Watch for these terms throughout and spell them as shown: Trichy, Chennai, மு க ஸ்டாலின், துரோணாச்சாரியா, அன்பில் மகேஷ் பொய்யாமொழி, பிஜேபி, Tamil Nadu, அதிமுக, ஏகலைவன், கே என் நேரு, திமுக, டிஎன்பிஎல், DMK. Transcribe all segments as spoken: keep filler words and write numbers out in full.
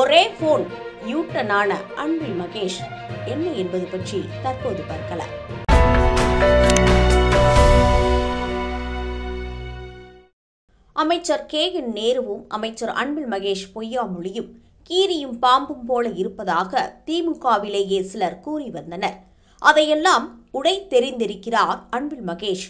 ஒரே போன் யூட்டனான அன்பில் மகேஷ் என்ன என்பது பற்றி தற்போது பார்க்கலாம். அமைச்சர் கே என் நேருவும் அமைச்சர் அன்பில் மகேஷ் பொய்யாமொழியும் கீரியும் பாம்பும் போல இருப்பதாக திமுகவிலேயே சிலர் கூறி வந்தனர். அதையெல்லாம் உடை தெரிந்திருக்கிறார் அன்பில் மகேஷ்.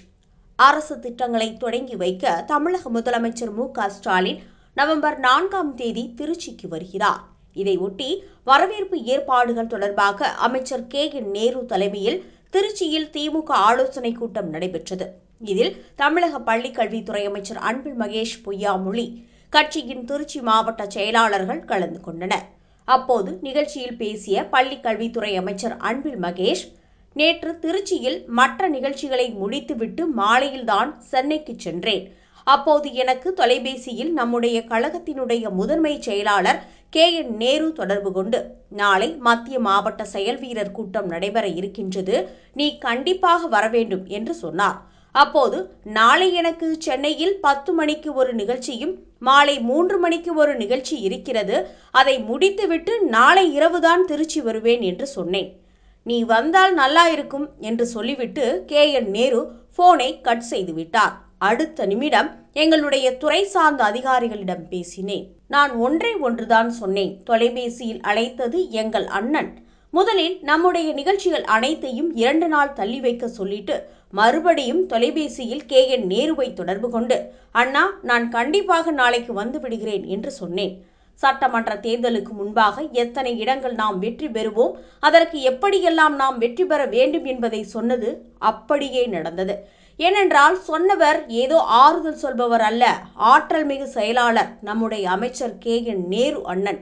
அரசு திட்டங்களை தொடங்கி வைக்க தமிழக முதலமைச்சர் மு க ஸ்டாலின் நவம்பர் நான்காம் தேதி திருச்சிக்கு வருகிறார். இதையொட்டி வரவேற்பு ஏற்பாடுகள் தொடர்பாக அமைச்சர் கே என் நேரு தலைமையில் திருச்சியில் திமுக ஆலோசனைக் கூட்டம் நடைபெற்றது. இதில் தமிழக பள்ளிக்கல்வித்துறை அமைச்சர் அன்பில் மகேஷ் பொய்யாமொழி, கட்சியின் திருச்சி மாவட்ட செயலாளர்கள் கலந்து கொண்டனர். அப்போது நிகழ்ச்சியில் பேசிய பள்ளிக்கல்வித்துறை அமைச்சர் அன்பில் மகேஷ், நேற்று திருச்சியில் மற்ற நிகழ்ச்சிகளை முடித்துவிட்டு மாலையில்தான் சென்னைக்கு சென்றேன். அப்போது எனக்கு தொலைபேசியில் நம்முடைய கழகத்தினுடைய முதன்மை செயலாளர் கே என் நேரு தொடர்பு கொண்டு, நாளை மத்திய மாவட்ட செயல் வீரர் கூட்டம் நடைபெற இருக்கின்றது, நீ கண்டிப்பாக வரவேண்டும் என்று சொன்னார். அப்போது நாளை எனக்கு சென்னையில் பத்து மணிக்கு ஒரு நிகழ்ச்சியும் மாலை மூன்று மணிக்கு ஒரு நிகழ்ச்சி இருக்கிறது, அதை முடித்துவிட்டு நாளை இரவுதான் திருச்சி வருவேன் என்று சொன்னேன். நீ வந்தால் நல்லா இருக்கும் என்று சொல்லிவிட்டு கே என் நேரு போனை கட் செய்துவிட்டார். அடுத்த நிமிடம் எங்களுடைய துறை சார்ந்த அதிகாரிகளிடம் பேசினேன். நான் ஒன்றை ஒன்றுதான் சொன்னேன், தொலைபேசியில் அழைத்தது எங்கள் அண்ணன், முதலில் நம்முடைய நிகழ்ச்சிகள் அனைத்தையும் இரண்டு நாள் தள்ளி வைக்க சொல்லிட்டு மறுபடியும் தொலைபேசியில் கே என் நேருவை தொடர்பு கொண்டு, அண்ணா நான் கண்டிப்பாக நாளைக்கு வந்து விடுகிறேன் என்று சொன்னேன். சட்டமன்ற தேர்தலுக்கு முன்பாக எத்தனை இடங்கள் நாம் வெற்றி பெறுவோம், அதற்கு எப்படியெல்லாம் நாம் வெற்றி பெற வேண்டும் என்பதை சொன்னது அப்படியே நடந்தது. ஏனென்றால் சொன்னவர் ஏதோ ஆறுதல் சொல்பவர் அல்ல, ஆற்றல் மிகு செயலாளர் நம்முடைய அமைச்சர் கே என் நேரு அண்ணன்.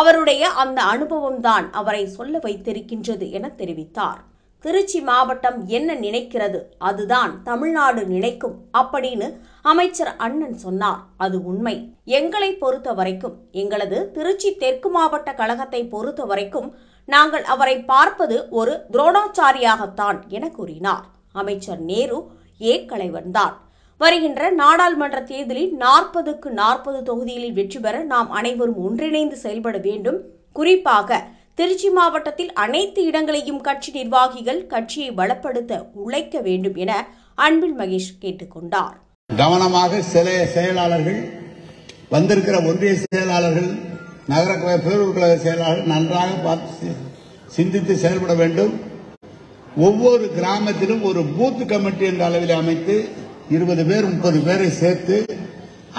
அவருடைய அந்த அனுபவம் தான் அவரை சொல்ல வைத்திருக்கின்றது என தெரிவித்தார். திருச்சி மாவட்டம் என்ன நினைக்கிறது, அதுதான் தமிழ்நாடு நினைக்கும் அப்படின்னு அமைச்சர் அண்ணன் சொன்னார். அது உண்மை. எங்களை பொறுத்த வரைக்கும், எங்களது திருச்சி தெற்கு மாவட்ட கழகத்தை பொறுத்த வரைக்கும் நாங்கள் அவரை பார்ப்பது ஒரு துரோணாச்சாரியாகத்தான் என கூறினார். அமைச்சர் நேரு ஏகலைவன் தான். வருகின்ற நாடாளுமன்ற தேர்தலில் நாற்பதுக்கு நாற்பது தொகுதிகளில் வெற்றி பெற நாம் அனைவரும் ஒன்றிணைந்து செயல்பட வேண்டும். குறிப்பாக திருச்சி மாவட்டத்தில் அனைத்து இடங்களையும் கட்சி நிர்வாகிகள் கட்சியை பலப்படுத்த உழைக்க வேண்டும் என அன்பில் மகேஷ் கேட்டுக்கொண்டார். கவனமாக சில செயலாளர்கள் வந்திருக்கிற ஒன்றிய செயலாளர்கள், நகர பேரூர் கழக செயலாளர்கள் நன்றாக பார்த்து சிந்தித்து செயல்பட வேண்டும். ஒவ்வொரு கிராமத்திலும் ஒரு பூத் கமிட்டி என்ற அளவில் அமைத்து இருபது பேர் முப்பது பேரை சேர்த்து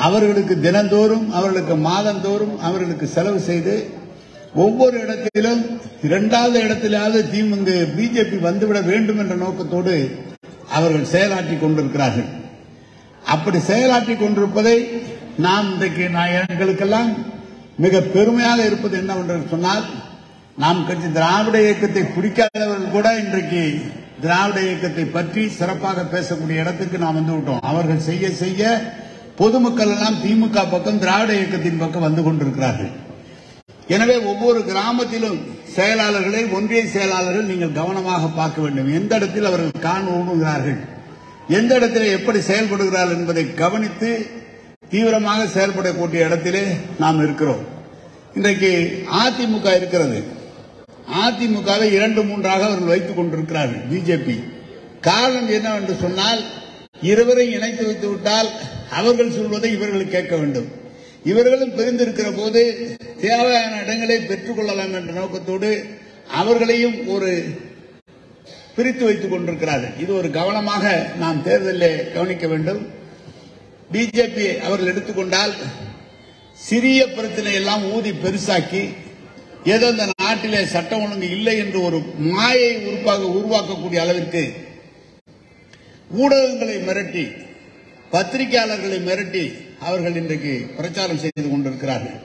அவர்களுக்கு தினந்தோறும் அவர்களுக்கு மாதந்தோறும் அவர்களுக்கு செலவு செய்து ஒவ்வொரு இடத்திலும் இரண்டாவது இடத்திலாவது திமுக பிஜேபி வந்துவிட வேண்டும் என்ற நோக்கத்தோடு அவர்கள் செயலாற்றி கொண்டிருக்கிறார்கள். அப்படி செயலாற்றி கொண்டிருப்பதை நாம் இன்றைக்கு எங்களுக்கெல்லாம் மிக பெருமையாக இருப்பது என்னவென்று சொன்னால், நாம் கட்சி திராவிட இயக்கத்தை பிடிக்காதவர்கள் கூட இன்றைக்கு திராவிட இயக்கத்தை பற்றி சிறப்பாக பேசக்கூடிய இடத்துக்கு நாம் வந்துவிட்டோம். அவர்கள் செய்ய செய்ய பொதுமக்கள் எல்லாம் திமுக பக்கம் திராவிட இயக்கத்தின் பக்கம் வந்து கொண்டிருக்கிறார்கள். எனவே ஒவ்வொரு கிராமத்திலும் செயலாளர்களை, ஒன்றிய செயலாளர்கள் நீங்கள் கவனமாக பார்க்க வேண்டும். எந்த இடத்தில் அவர்கள் காண ஊடுகிறார்கள், எந்த இடத்தில் எப்படி செயல்படுகிறார்கள் என்பதை கவனித்து தீவிரமாக செயல்படக்கூடிய இடத்திலே நாம் இருக்கிறோம். இன்றைக்கு அதிமுக இருக்கிறது. அதிமுகவை இரண்டு மூன்றாக அவர்கள் வைத்துக் கொண்டிருக்கிறார்கள் பிஜேபி. காரணம் என்னவென்று சொன்னால், இருவரை இணைத்து வைத்துவிட்டால் அவர்கள் சொல்வதை இவர்கள் கேட்க வேண்டும். இவர்களும் பிரிந்திருக்கிற போது தேவையான இடங்களை பெற்றுக் கொள்ளலாம் என்ற நோக்கத்தோடு அவர்களையும் ஒரு பிரித்து வைத்துக் கொண்டிருக்கிறார்கள். இது ஒரு கவனமாக நாம் தேர்தலில் கவனிக்க வேண்டும். பிஜேபி அவர்கள் எடுத்துக்கொண்டால் சிறிய பிரச்சனை எல்லாம் ஊதி பெருசாக்கி ஏதோ இந்த நாட்டிலே சட்டம் ஒழுங்கு இல்லை என்று ஒரு மாயை உறுப்பாக உருவாக்கக்கூடிய அளவிற்கு ஊடகங்களை மிரட்டி, பத்திரிகையாளர்களை மிரட்டி அவர்கள் இன்றைக்கு பிரச்சாரம் செய்து கொண்டிருக்கிறார்கள்.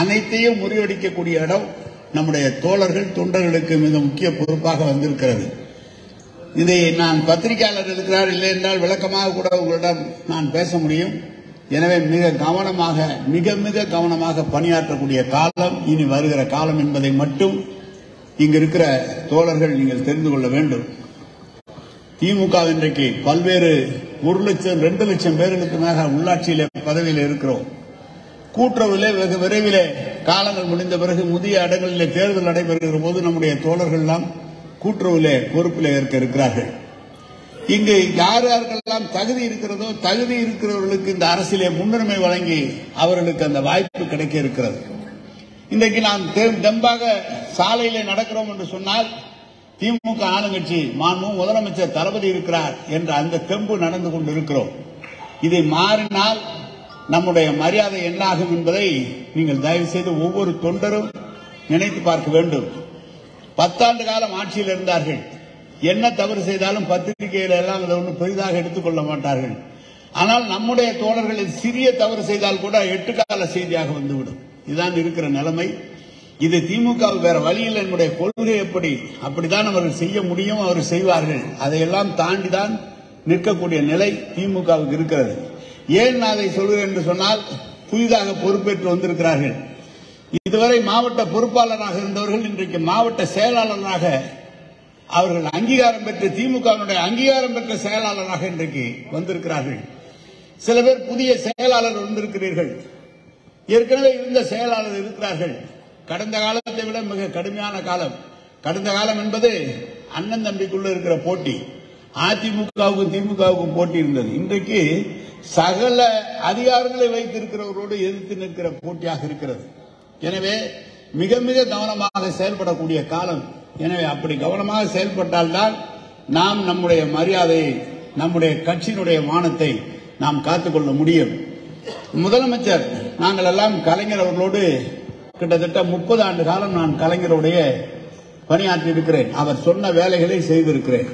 அனைத்தையும் முறியடிக்கக்கூடிய இடம் நம்முடைய தோழர்கள் தொண்டர்களுக்கு மிக முக்கிய பொறுப்பாக வந்திருக்கிறது. இதை நான் பத்திரிகையாளர் இருக்கிறார் இல்லை என்றால் விளக்கமாக கூட உங்களிடம் நான் பேச முடியும். எனவே மிக கவனமாக மிக மிக கவனமாக பணியாற்றக்கூடிய காலம் இனி வருகிற காலம் என்பதை மட்டும் இங்கு இருக்கிற தோழர்கள் நீங்கள் தெரிந்து கொள்ள வேண்டும். திமுக இன்றைக்கு பல்வேறு ஒரு லட்சம் ரெண்டு லட்சம் பேர்களுக்கு மேல உள்ளாட்சியில பதவியில் இருக்கிறோம். கூட்டுறவுல வெகு விரைவிலே காலங்கள் முடிந்த பிறகு முதிய இடங்களிலே தேர்தல் நடைபெறுகிற போது நம்முடைய தோழர்கள் எல்லாம் கூட்டுறவிலே பொறுப்பிலே ஏற்க இருக்கிறார்கள். இங்கு யார் யாருக்கெல்லாம் தகுதி இருக்கிறதோ தகுதி இருக்கிறவர்களுக்கு இந்த அரசிலே முன்னுரிமை வழங்கி அவர்களுக்கு அந்த வாய்ப்பு கிடைக்க இருக்கிறது. இன்றைக்கு நாம் தெம்பாக சாலையிலே நடக்கிறோம் என்று சொன்னால் திமுக ஆளுங்கட்சி மாண்பு முதலமைச்சர் தளபதி இருக்கிறார் என்ற அந்த தெம்பு நடந்து கொண்டிருக்கிறோம். இதை மாறினால் நம்முடைய மரியாதை என்னாகும் என்பதை நீங்கள் தயவு செய்து ஒவ்வொரு தொண்டரும் நினைத்து பார்க்க வேண்டும். பத்தாண்டு காலம் ஆட்சியில் இருந்தார்கள். என்ன தவறு செய்தாலும் பத்திரிகையில எல்லாம் அதை ஒன்றும் பெரிதாக எடுத்துக்கொள்ள மாட்டார்கள். ஆனால் நம்முடைய தோழர்கள் சிறிய தவறு செய்தால் கூட எட்டு கால செய்தியாக வந்துவிடும். இதுதான் இருக்கிற நிலைமை. இது திமுக வேற வழியில் என்னுடைய கொள்கை எப்படி அப்படித்தான் அவர்கள் செய்ய முடியும், அவர்கள் செய்வார்கள். அதையெல்லாம் தாண்டிதான் நிற்கக்கூடிய நிலை திமுகவுக்கு இருக்கிறது. ஏன் நான் அதை சொல்கிறேன் என்று சொன்னால், புதிதாக பொறுப்பேற்று வந்திருக்கிறார்கள். இதுவரை மாவட்ட பொறுப்பாளராக இருந்தவர்கள் இன்றைக்கு மாவட்ட செயலாளராக அவர்கள் அங்கீகாரம் பெற்று திமுகவினுடைய அங்கீகாரம் பெற்ற செயலாளராக இன்றைக்கு வந்திருக்கிறார்கள். சில பேர் புதிய செயலாளர் வந்திருக்கிறீர்கள். ஏற்கனவே இருந்த செயலாளர் இருக்கிறார்கள். கடந்த காலத்தை விட மிக கடுமையான காலம். கடந்த காலம் என்பது அண்ணன் தம்பிக்குள்ள இருக்கிற போட்டி. அதிமுகவுக்கும் திமுகவுக்கும் போட்டி இருந்தது. இன்றைக்கு சகல அதிகாரங்களை வைத்திருக்கிறவரோடு எதிர்த்து நிற்கிற போட்டியாக இருக்கிறது. எனவே மிக மிக கவனமாக செயல்படக்கூடிய காலம். எனவே அப்படி கவனமாக செயல்பட்டால்தான் நாம் நம்முடைய மரியாதையை, நம்முடைய கட்சியினுடைய மானத்தை நாம் காத்துக்கொள்ள முடியும். முதலமைச்சர், நாங்கள் எல்லாம் கலைஞர் அவர்களோடு கிட்டத்தட்ட முப்பது ஆண்டு காலம் நான் கலைஞருடைய பணியாற்றி இருக்கிறேன். அவர் சொன்ன வேலைகளை செய்திருக்கிறேன்.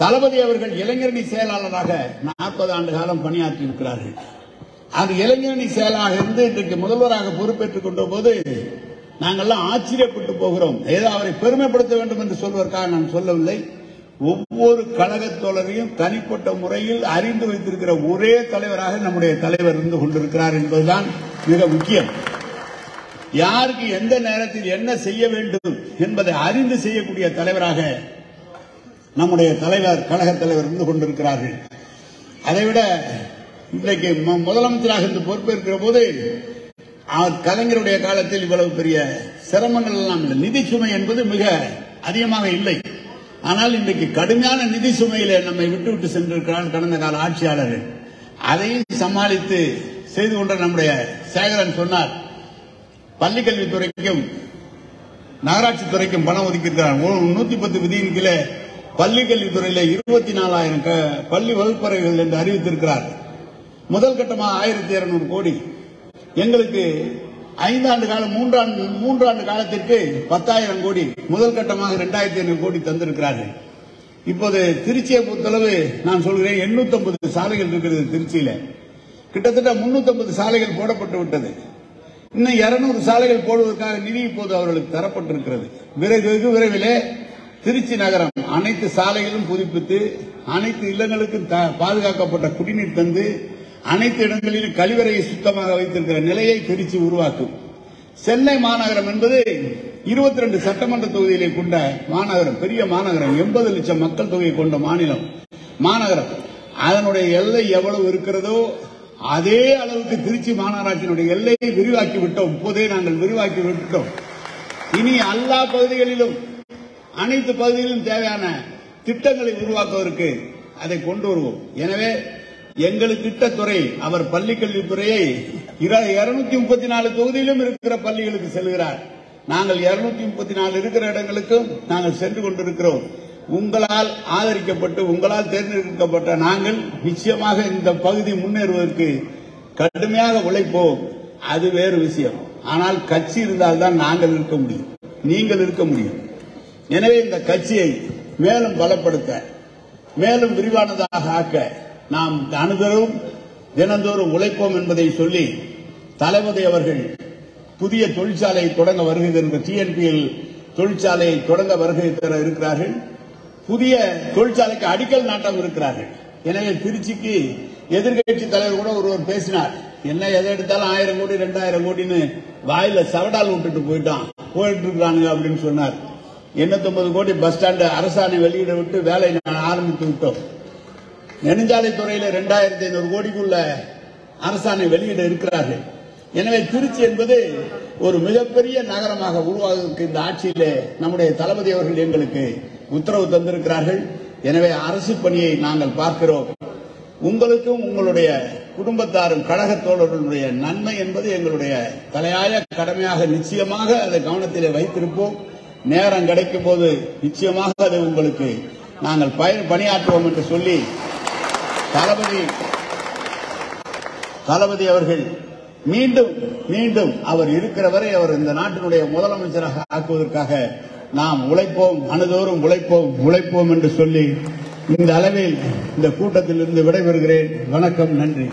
தளபதி அவர்கள் இளைஞரணி செயலாளராக நாற்பது ஆண்டு காலம் பணியாற்றி இருக்கிறார்கள். அது இளைஞரணி செயலாளராக இருந்து இன்றைக்கு முதல்வராக பொறுப்பேற்றுக் கொண்ட போது நாங்கள்லாம் ஆச்சரியப்பட்டு போகிறோம். ஏதோ அவரை பெருமைப்படுத்த வேண்டும் என்று சொல்வதற்காக நான் சொல்லவில்லை. ஒவ்வொரு கழகத் தோழரையும் தனிப்பட்ட முறையில் அறிந்து வைத்திருக்கிற ஒரே தலைவராக நம்முடைய தலைவர் இருந்து கொண்டிருக்கிறார் என்பதுதான் மிக முக்கியம். யாருக்கு எந்த நேரத்தில் என்ன செய்ய வேண்டும் என்பதை அறிந்து செய்யக்கூடிய தலைவராக நம்முடைய தலைவர், கழகத் தலைவர் இருந்து கொண்டிருக்கிறார்கள். அதைவிட இன்றைக்கு முதலமைச்சராக இருந்து பொறுப்பேற்கிற போது கலைஞருடைய காலத்தில் இவ்வளவு பெரிய சிரமங்கள் எல்லாம் இல்லை. நிதி சுமை என்பது மிக அதிகமாக இல்லை. ஆனால் இன்றைக்கு கடுமையான நிதி சுமையில நம்மை விட்டுவிட்டு சென்றிருக்கிறார் கடந்த கால ஆட்சியாளர்கள். அதையும் சமாளித்து செய்து கொண்ட நம்முடைய சேகரன் சொன்னார், பள்ளிக்கல்வித்துறைக்கும் நகராட்சி துறைக்கும் பணம் ஒதுக்கியிருக்கிறார். நூத்தி பத்து விதியின் கீழே பள்ளிக்கல்வித்துறையில இருபத்தி நாலாயிரம் பள்ளி வகுப்பறைகள் என்று அறிவித்திருக்கிறார். முதல் கட்டமாக ஆயிரத்தி இருநூறு கோடி எங்களுக்கு ஐந்தாண்டு காலம் மூன்றாண்டு மூன்றாண்டு காலத்திற்கு பத்தாயிரம் கோடி முதல் கட்டமாக இரண்டாயிரத்தி ஐநூறு கோடி தந்திருக்கிறார்கள். இப்போது திருச்சியை பொறுத்தளவு நான் சொல்கிறேன், எண்ணூத்தி ஐம்பது சாலைகள் இருக்கிறது. திருச்சியில கிட்டத்தட்ட முன்னூத்தி ஐம்பது சாலைகள் போடப்பட்டு விட்டது. இன்னும் இருநூறு சாலைகள் போடுவதற்காக நிதி இப்போது அவர்களுக்கு தரப்பட்டிருக்கிறது. விரைவு விரைவிலே திருச்சி நகரம் அனைத்து சாலைகளும் புதுப்பித்து அனைத்து இல்லங்களுக்கும் பாதுகாக்கப்பட்ட குடிநீர் தந்து அனைத்து இடங்களிலும் கழிவறையை சுத்தமாக வைத்திருக்கிற நிலையை திருச்சி உருவாக்கும். சென்னை மாநகரம் என்பது இருபத்தி ரெண்டு சட்டமன்ற தொகுதியிலே கொண்ட மாநகரம், பெரிய மாநகரம், எண்பது லட்சம் மக்கள் தொகையை கொண்ட மாநிலம் மாநகரம். அதனுடைய எல்லை எவ்வளவு இருக்கிறதோ அதே அளவுக்கு திருச்சி மாநகராட்சியினுடைய எல்லையை விரிவாக்கி விட்டோம். இப்போதே நாங்கள் விரிவாக்கி விட்டோம். இனி எல்லா பகுதிகளிலும் அனைத்து பகுதிகளிலும் தேவையான திட்டங்களை உருவாக்குவதற்கு அதை கொண்டு வருவோம். எனவே எங்களுக்கு திட்டத்துறை அவர் பள்ளிக்கல்வித்துறையை இருநூத்தி முப்பத்தி நாலு தொகுதியிலும் இருக்கிற பள்ளிகளுக்கு செல்கிறார். நாங்கள் இருநூத்தி முப்பத்தி நாலு இருக்கிற இடங்களுக்கும் நாங்கள் சென்று கொண்டிருக்கிறோம். உங்களால் ஆதரிக்கப்பட்டு உங்களால் தேர்ந்தெடுக்கப்பட்ட நாங்கள் நிச்சயமாக இந்த பகுதி முன்னேறுவதற்கு கடுமையாக உழைப்போம். அது வேறு விஷயம். ஆனால் கட்சி இருந்தால்தான் நாங்கள் இருக்க முடியும், நீங்கள் இருக்க முடியும். எனவே இந்த கட்சியை மேலும் பலப்படுத்த, மேலும் விரிவானதாக ஆக்க நாம் அனுதரும் தினந்தோறும் உழைப்போம் என்பதை சொல்லி, தளபதி அவர்கள் புதிய தொழிற்சாலையை தொடங்க வருகின்ற டிஎன்பிஎல் தொழிற்சாலையை தொடங்க வருகிற இருக்கிறார்கள். புதிய தொழிற்சாலைக்கு அடிக்கல் நாட்டம் இருக்கிறார்கள். எனவே திருச்சிக்கு எதிர்கட்சி தலைவர் கூட ஒருவர் பேசினார், என்ன எதை எடுத்தாலும் ஆயிரம் கோடி இரண்டாயிரம் கோடின்னு வாயில சவடால் விட்டுட்டு போயிட்டான் போயிட்டு இருக்கிறானுங்க அப்படின்னு சொன்னார். எண்ணூத்தி ஒன்பது கோடி பஸ் ஸ்டாண்டு அரசாணை வெளியிட விட்டு வேலை ஆரம்பித்து விட்டோம். நெடுஞ்சாலைத்துறையில இரண்டாயிரத்தி ஐநூறு கோடிக்குள்ள அரசாணை வெளியிட இருக்கிறார்கள். எனவே திருச்சி என்பது ஒரு மிகப்பெரிய நகரமாக உருவாவதற்கு இந்த ஆட்சியிலே நம்முடைய தளபதி அவர்கள் எங்களுக்கு உத்தரவு தந்திருக்கிறார்கள். எனவே அரசு பணியை நாங்கள் பார்க்கிறோம். உங்களுக்கும் உங்களுடைய குடும்பத்தாரும் கழக தோழர்களுடைய நன்மை என்பது எங்களுடைய தலையாய கடமையாக நிச்சயமாக அதை கவனத்திலே வைத்திருப்போம். நேரம் கிடைக்கும் போது நிச்சயமாக அதை உங்களுக்கு நாங்கள் பணியாற்றுவோம் என்று சொல்லி தளபதி தளபதி அவர்கள் மீண்டும் மீண்டும் அவர் இருக்கிறவரை அவர் இந்த நாட்டினுடைய முதலமைச்சராக ஆக்குவதற்காக நாம் உழைப்போம், அனுதோறும் உழைப்போம் உழைப்போம் என்று சொல்லி இந்த அளவில் இந்த கூட்டத்திலிருந்து விடைபெறுகிறேன். வணக்கம், நன்றி.